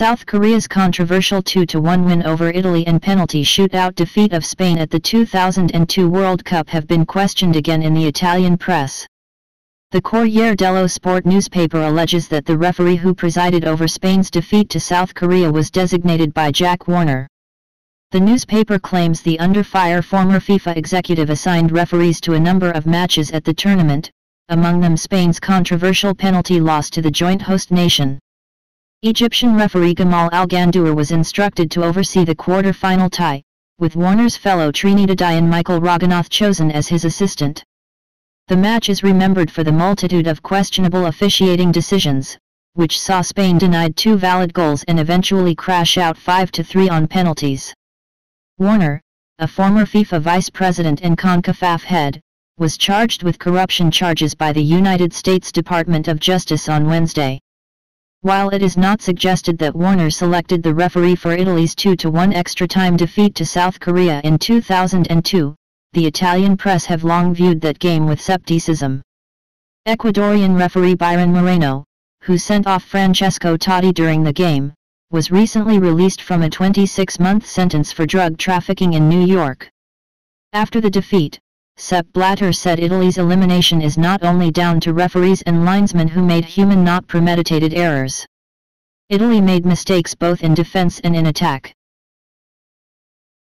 South Korea's controversial 2-1 win over Italy and penalty shootout defeat of Spain at the 2002 World Cup have been questioned again in the Italian press. The Corriere dello Sport newspaper alleges that the referee who presided over Spain's defeat to South Korea was designated by Jack Warner. The newspaper claims the under-fire former FIFA executive assigned referees to a number of matches at the tournament, among them Spain's controversial penalty loss to the joint host nation. Egyptian referee Gamal Al-Ghandour was instructed to oversee the quarter-final tie, with Warner's fellow Trinidadian Michael Ragoonath chosen as his assistant. The match is remembered for the multitude of questionable officiating decisions, which saw Spain denied two valid goals and eventually crash out 5-3 on penalties. Warner, a former FIFA vice president and CONCACAF head, was charged with corruption charges by the United States Department of Justice on Wednesday. While it is not suggested that Warner selected the referee for Italy's 2-1 extra-time defeat to South Korea in 2002, the Italian press have long viewed that game with skepticism. Ecuadorian referee Byron Moreno, who sent off Francesco Totti during the game, was recently released from a 26-month sentence for drug trafficking in New York. After the defeat, Sepp Blatter said Italy's elimination is not only down to referees and linesmen who made human, not premeditated errors. Italy made mistakes both in defense and in attack.